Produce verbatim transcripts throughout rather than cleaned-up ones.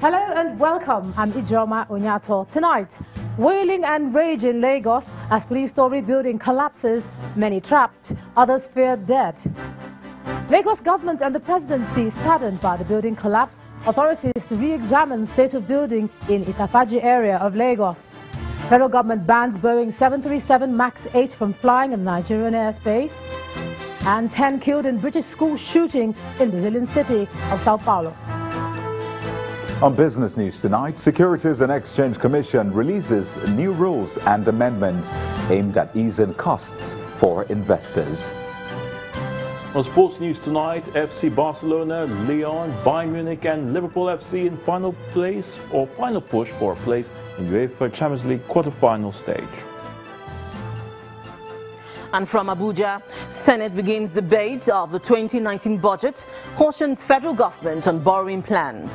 Hello and welcome. I'm Ijeoma Onyato. Tonight, wailing and rage in Lagos as three-story building collapses, many trapped, others feared dead. Lagos government and the presidency saddened by the building collapse. Authorities re-examine state of building in Itafaji area of Lagos. Federal government bans Boeing seven thirty-seven Max eight from flying in Nigerian airspace. And ten killed in British school shooting in Brazilian city of Sao Paulo. On business news tonight, Securities and Exchange Commission releases new rules and amendments aimed at easing costs for investors. On sports news tonight, F C Barcelona, Lyon, Bayern Munich and Liverpool F C in final place or final push for a place in UEFA Champions League quarter-final stage. And from Abuja, Senate begins debate of the twenty nineteen budget, cautions federal government on borrowing plans.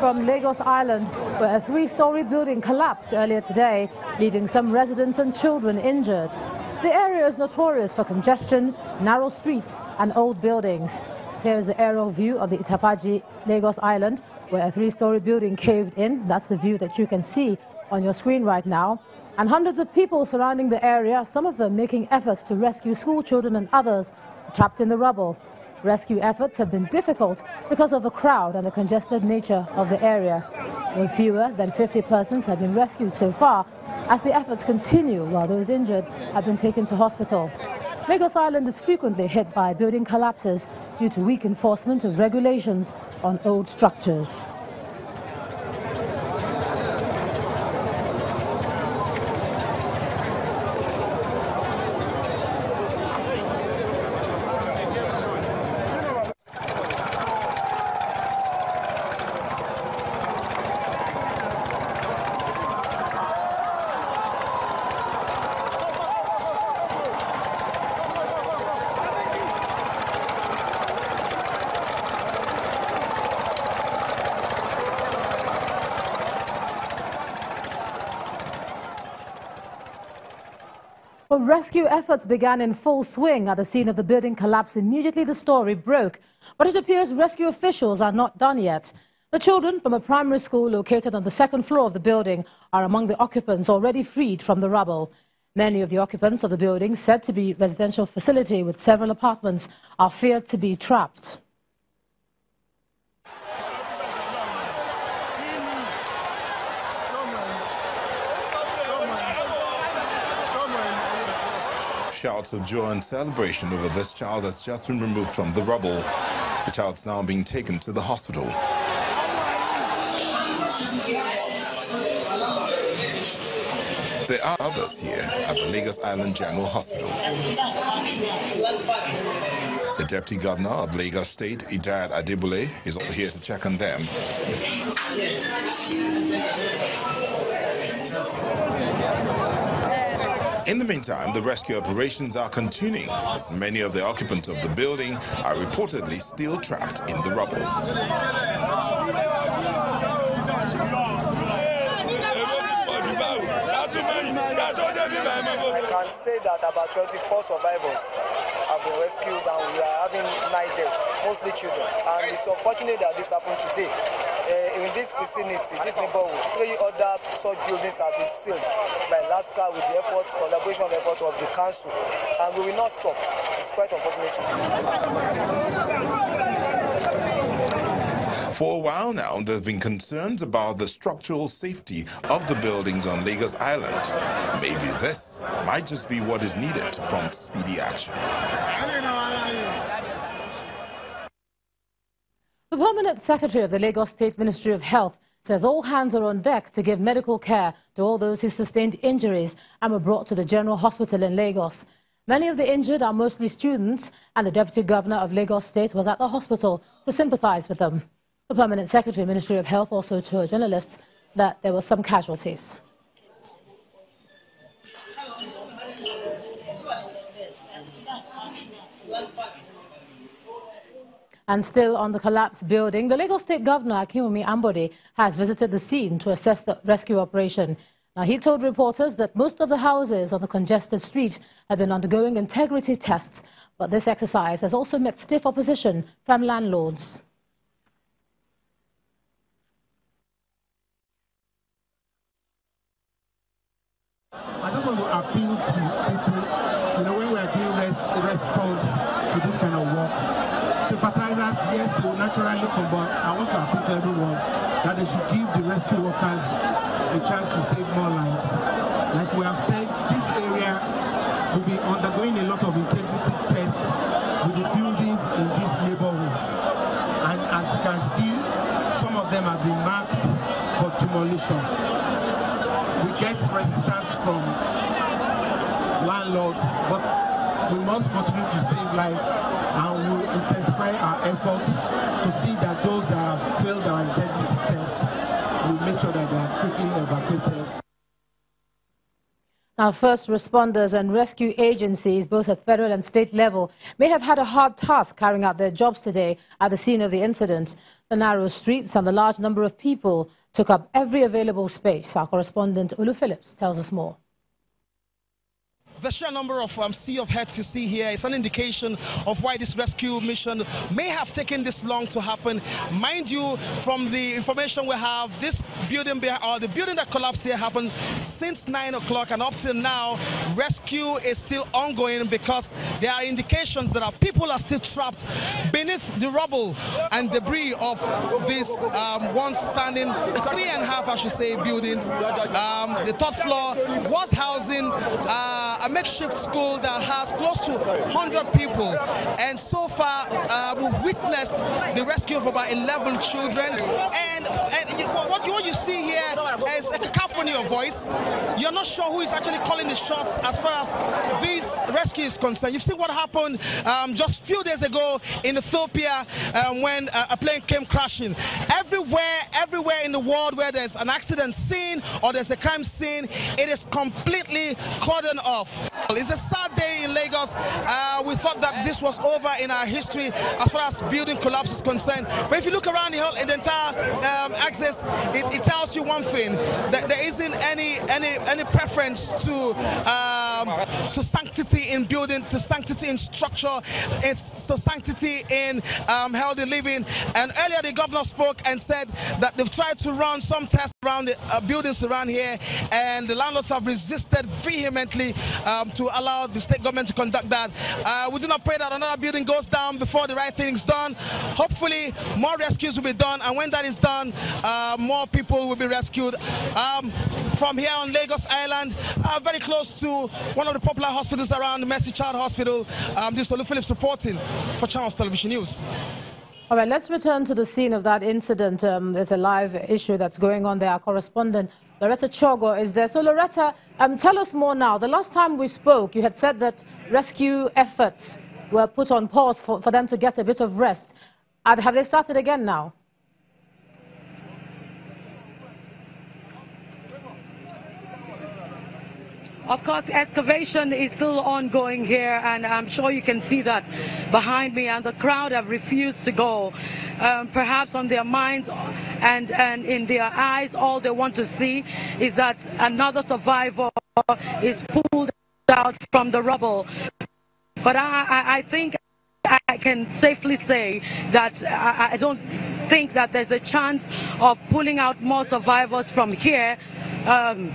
From Lagos Island, where a three-story building collapsed earlier today, leaving some residents and children injured. The area is notorious for congestion, narrow streets and old buildings. Here is the aerial view of the Itafaji, Lagos Island, where a three-story building caved in. That's the view that you can see on your screen right now. And hundreds of people surrounding the area, some of them making efforts to rescue school children and others trapped in the rubble. Rescue efforts have been difficult because of the crowd and the congested nature of the area. No fewer than fifty persons have been rescued so far as the efforts continue while those injured have been taken to hospital. Lagos Island is frequently hit by building collapses due to weak enforcement of regulations on old structures. Rescue efforts began in full swing at the scene of the building collapse immediately the story broke. But it appears rescue officials are not done yet. The children from a primary school located on the second floor of the building are among the occupants already freed from the rubble. Many of the occupants of the building, said to be a residential facility with several apartments, are feared to be trapped. Shouts of joy and celebration over this child that's just been removed from the rubble. The child's now being taken to the hospital. There are others here at the Lagos Island General Hospital. The Deputy Governor of Lagos State, Idiat Adebule, is over here to check on them. In the meantime, the rescue operations are continuing as many of the occupants of the building are reportedly still trapped in the rubble. I can say that about twenty-four survivors have been rescued and we are having nine deaths, mostly children. And it's unfortunate that this happened today. Uh, in this vicinity, this neighborhood, three other such buildings have been sealed by LASBCA with the efforts, collaboration efforts of the council, and we will not stop. It's quite unfortunate. For a while now, there's been concerns about the structural safety of the buildings on Lagos Island. Maybe this might just be what is needed to prompt speedy action. The permanent secretary of the Lagos State Ministry of Health says all hands are on deck to give medical care to all those who sustained injuries and were brought to the General Hospital in Lagos. Many of the injured are mostly students, and the Deputy Governor of Lagos State was at the hospital to sympathize with them. The Permanent Secretary of the Ministry of Health also told journalists that there were some casualties. And still on the collapsed building, the Lagos State Governor, Akinwumi Ambode, has visited the scene to assess the rescue operation. Now, he told reporters that most of the houses on the congested street have been undergoing integrity tests, but this exercise has also met stiff opposition from landlords. I just want to appeal to people, you know, when we are doing res response to this kind of work. Sympathizers, yes, they will naturally come, but I want to appeal to everyone that they should give the rescue workers a chance to save more lives. Like we have said, this area will be undergoing a lot of integrity tests with the buildings in this neighborhood. And as you can see, some of them have been marked for demolition. We get resistance from landlords, but we must continue to save lives. And we will intensify our efforts to see that those that have failed our integrity test will make sure that they are quickly evacuated. Now, first responders and rescue agencies, both at federal and state level, may have had a hard task carrying out their jobs today at the scene of the incident. The narrow streets and the large number of people took up every available space. Our correspondent, Olu Phillips, tells us more. The sheer number of um, sea of heads you see here is an indication of why this rescue mission may have taken this long to happen. Mind you, from the information we have, this building or the building that collapsed here happened since nine o'clock, and up till now, rescue is still ongoing because there are indications that our people are still trapped beneath the rubble and debris of this um, once standing three and a half, I should say, buildings. Um, the third floor was housing uh, a makeshift school that has close to one hundred people, and so far uh, we've witnessed the rescue of about eleven children, and, and you, what, you, what you see here is a cacophony of voice. You're not sure who is actually calling the shots as far as this rescue is concerned. You've seen what happened um, just a few days ago in Ethiopia um, when uh, a plane came crashing. Everywhere, everywhere in the world where there's an accident scene or there's a crime scene, it is completely cordoned off. It's a sad day in Lagos. Uh, we thought that this was over in our history as far as building collapse is concerned. But if you look around the whole the entire um, axis, it, it tells you one thing: that there isn't any any any preference to um, to sanctity in building, to sanctity in structure, it's to sanctity in um, healthy living. And earlier the governor spoke and said that they've tried to run some tests around the uh, buildings around here, and the landlords have resisted vehemently. Um, to allow the state government to conduct that. Uh, we do not pray that another building goes down before the right thing is done. Hopefully, more rescues will be done, and when that is done, uh, more people will be rescued. Um, from here on Lagos Island, uh, very close to one of the popular hospitals around, Mercy Child Hospital. Um, this is Olu Phillips reporting for Channels Television News. All right, let's return to the scene of that incident. Um, there's a live issue that's going on there. Our correspondent, Loretta Chogor, is there. So, Loretta, um, tell us more now. The last time we spoke, you had said that rescue efforts were put on pause for, for them to get a bit of rest. And have they started again now? Of course, excavation is still ongoing here, and I'm sure you can see that behind me, and the crowd have refused to go. Um, perhaps on their minds and, and in their eyes, all they want to see is that another survivor is pulled out from the rubble. But I, I, I think I can safely say that I, I don't think that there's a chance of pulling out more survivors from here. Um,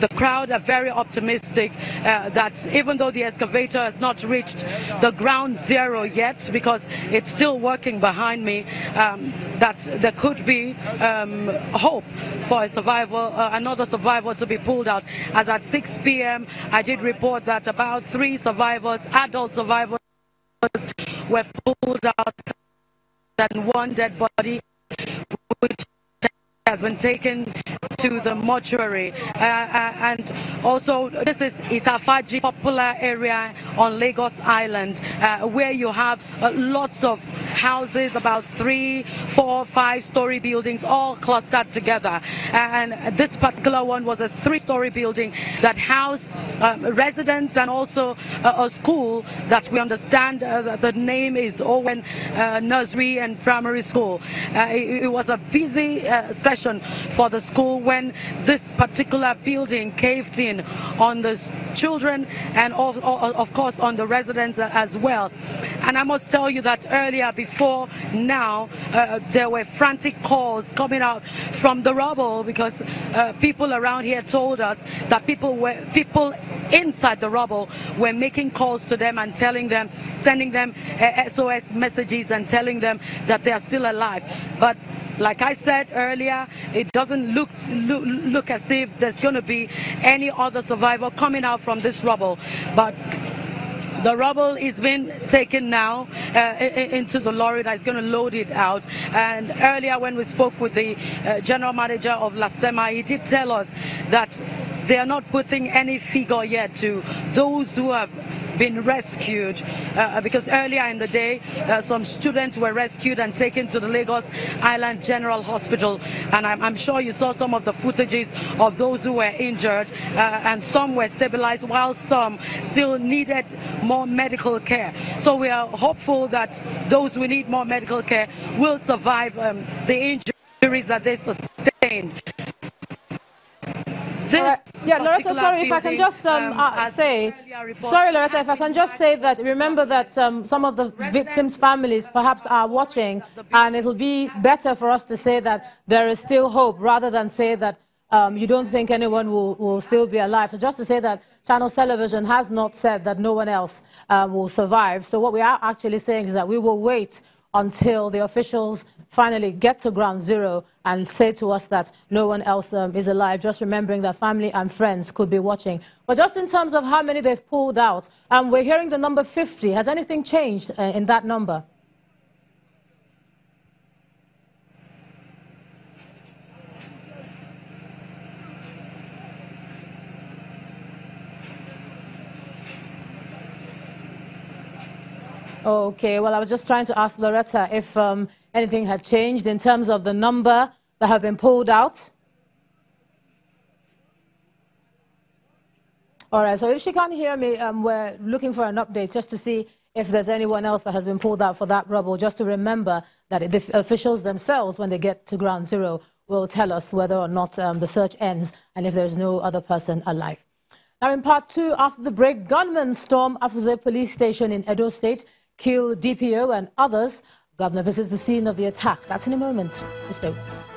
The crowd are very optimistic uh, that even though the excavator has not reached the ground zero yet, because it's still working behind me, um, that there could be um, hope for a survivor, uh, another survivor to be pulled out. As at six p m I did report that about three survivors, adult survivors, were pulled out, and one dead body which has been taken to the mortuary. Uh, uh, and also, this is Itafaji, popular area on Lagos Island, uh, where you have uh, lots of houses, about three, four, five-story buildings, all clustered together. And this particular one was a three-story building that housed um, residents and also uh, a school that we understand uh, that the name is Owen uh, Nursery and Primary School. Uh, it, it was a busy uh, session for the school when this particular building caved in on the children and of, of course on the residents as well. And I must tell you that earlier, before now, uh, there were frantic calls coming out from the rubble, because uh, people around here told us that people were people inside the rubble were making calls to them and telling them, sending them uh, S O S messages and telling them that they are still alive. But like I said earlier, it doesn't look, look, look as if there's going to be any other survivor coming out from this rubble. But the rubble is being taken now uh, into the lorry that is going to load it out. And earlier when we spoke with the uh, general manager of LASEMA, he did tell us that they are not putting any figure yet to those who have been rescued, uh, because earlier in the day uh, some students were rescued and taken to the Lagos Island General Hospital, and I'm, I'm sure you saw some of the footages of those who were injured, uh, and some were stabilized while some still needed more medical care. So we are hopeful that those who need more medical care will survive um, the injuries that they sustained. Uh, yeah, Loretta, sorry, if I can just um, um, uh, say, sorry, Loretta, if I can just say that, remember that um, some of the victims' families perhaps are watching, and it'll be better for us to say that there is still hope rather than say that um, you don't think anyone will, will still be alive. So just to say that Channels Television has not said that no one else uh, will survive. So what we are actually saying is that we will wait until the officials finally get to ground zero and say to us that no one else um, is alive, just remembering that family and friends could be watching. But just in terms of how many they've pulled out, um, we're hearing the number fifty. Has anything changed uh, in that number? Okay, well, I was just trying to ask Loretta if um, anything had changed in terms of the number that have been pulled out. All right, so if she can't hear me, um, we're looking for an update just to see if there's anyone else that has been pulled out for that rubble, just to remember that the officials themselves, when they get to ground zero, will tell us whether or not um, the search ends and if there's no other person alive. Now, in part two, after the break, gunmen storm Afuze police station in Edo State, kill D P O and others. Governor visits the scene of the attack. That's in a moment. Stay with us.